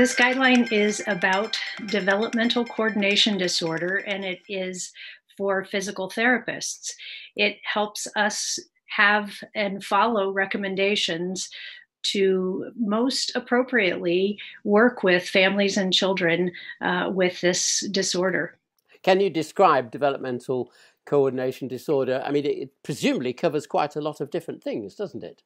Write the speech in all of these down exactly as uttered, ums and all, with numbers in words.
This guideline is about developmental coordination disorder, and it is for physical therapists. It helps us have and follow recommendations to most appropriately work with families and children uh, with this disorder. Can you describe developmental coordination disorder? I mean, it presumably covers quite a lot of different things, doesn't it?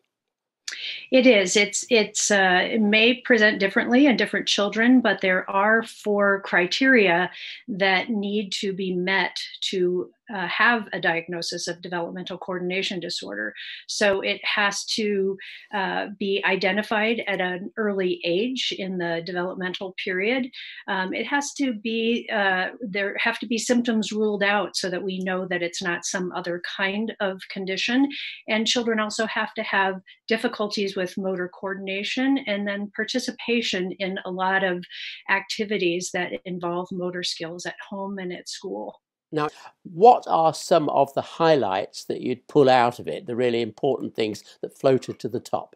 It is. It's, it's, uh, it may present differently in different children, but there are four criteria that need to be met to uh, have a diagnosis of developmental coordination disorder. So it has to uh, be identified at an early age in the developmental period. Um, it has to be, uh, there have to be symptoms ruled out so that we know that it's not some other kind of condition. And children also have to have difficulties with motor coordination and then participation in a lot of activities that involve motor skills at home and at school. Now, what are some of the highlights that you'd pull out of it, the really important things that floated to the top?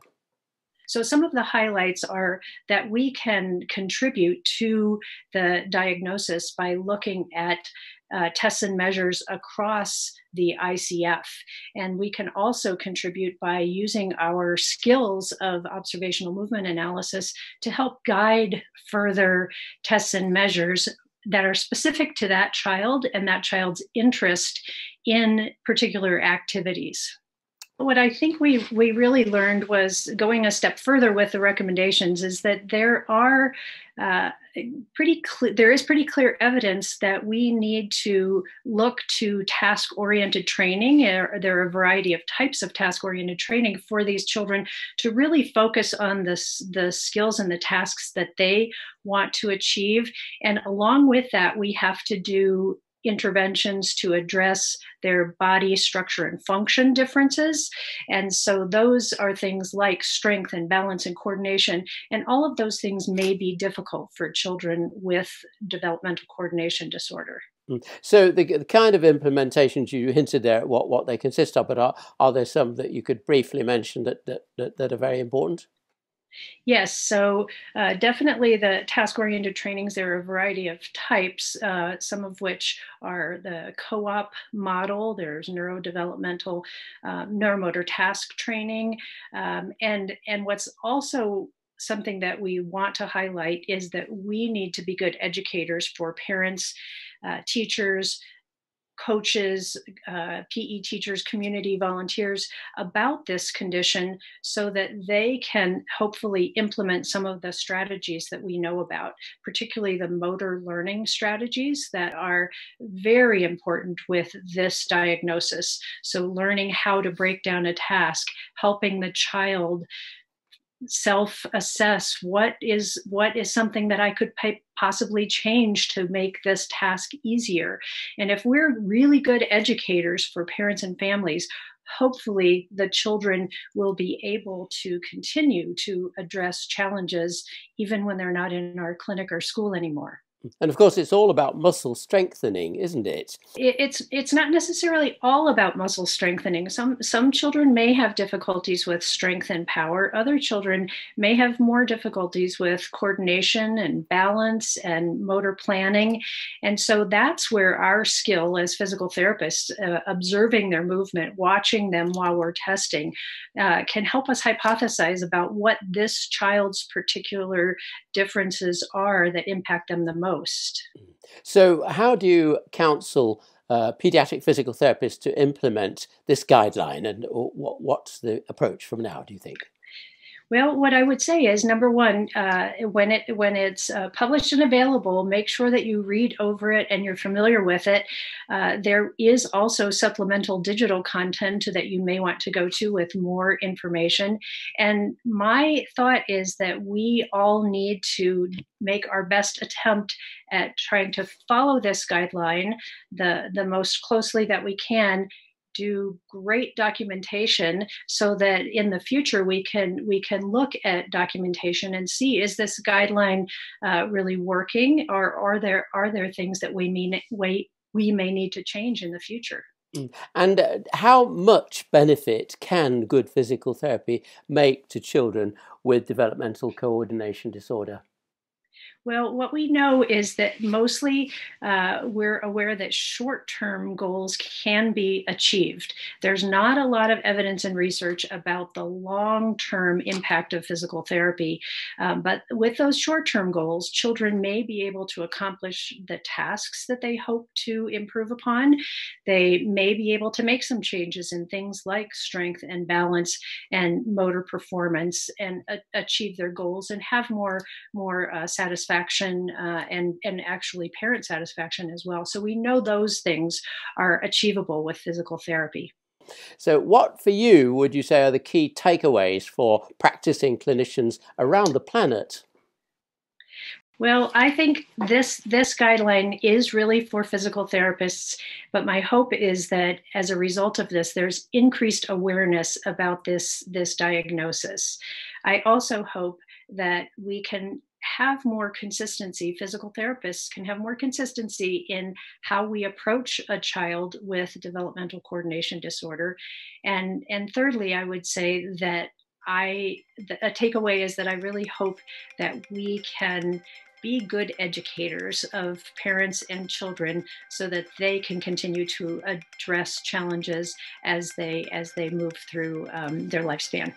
So some of the highlights are that we can contribute to the diagnosis by looking at uh, tests and measures across the I C F. And we can also contribute by using our skills of observational movement analysis to help guide further tests and measures that are specific to that child and that child's interest in particular activities. What I think we, we really learned was, going a step further with the recommendations, is that there are uh, pretty clear, there is pretty clear evidence that we need to look to task-oriented training. There are a variety of types of task-oriented training for these children to really focus on this, the skills and the tasks that they want to achieve. And along with that, we have to do interventions to address their body structure and function differences. And so those are things like strength and balance and coordination. And all of those things may be difficult for children with developmental coordination disorder. So the, the kind of implementations you hinted there at what, what they consist of, but are, are there some that you could briefly mention that, that, that are very important? Yes, so uh, definitely the task-oriented trainings, there are a variety of types, uh, some of which are the co-op model, there's neurodevelopmental, uh, neuromotor task training, um, and, and what's also something that we want to highlight is that we need to be good educators for parents, uh, teachers, coaches, uh, P E teachers, community volunteers about this condition so that they can hopefully implement some of the strategies that we know about, particularly the motor learning strategies that are very important with this diagnosis. So learning how to break down a task, helping the child self-assess what is what is something that I could possibly change to make this task easier. And if we're really good educators for parents and families, hopefully the children will be able to continue to address challenges even when they're not in our clinic or school anymore. And of course, it's all about muscle strengthening, isn't it? It's it's not necessarily all about muscle strengthening. Some some children may have difficulties with strength and power. Other children may have more difficulties with coordination and balance and motor planning. And so that's where our skill as physical therapists, uh, observing their movement, watching them while we're testing, uh, can help us hypothesize about what this child's particular differences are that impact them the most. Most. So how do you counsel uh, pediatric physical therapists to implement this guideline, and or what, what's the approach from now, do you think? Well, what I would say is, number one, uh, when it when it's uh, published and available, make sure that you read over it and you're familiar with it. Uh, there is also supplemental digital content that you may want to go to with more information. And my thought is that we all need to make our best attempt at trying to follow this guideline the, the most closely that we can. Do great documentation so that in the future we can we can look at documentation and see, is this guideline uh, really working, or are there are there things that we mean we we may need to change in the future? And uh, how much benefit can good physical therapy make to children with developmental coordination disorder? Well, what we know is that mostly uh, we're aware that short-term goals can be achieved. There's not a lot of evidence and research about the long-term impact of physical therapy, um, but with those short-term goals, children may be able to accomplish the tasks that they hope to improve upon. They may be able to make some changes in things like strength and balance and motor performance and uh, achieve their goals and have more, more uh, satisfaction uh, and, and actually parent satisfaction as well. So we know those things are achievable with physical therapy. So what for you would you say are the key takeaways for practicing clinicians around the planet? Well, I think this this guideline is really for physical therapists, but my hope is that as a result of this, there's increased awareness about this, this diagnosis. I also hope that we can have more consistency, physical therapists can have more consistency in how we approach a child with developmental coordination disorder. And, and thirdly, I would say that I, a takeaway is that I really hope that we can be good educators of parents and children so that they can continue to address challenges as they, as they move through um, their lifespan.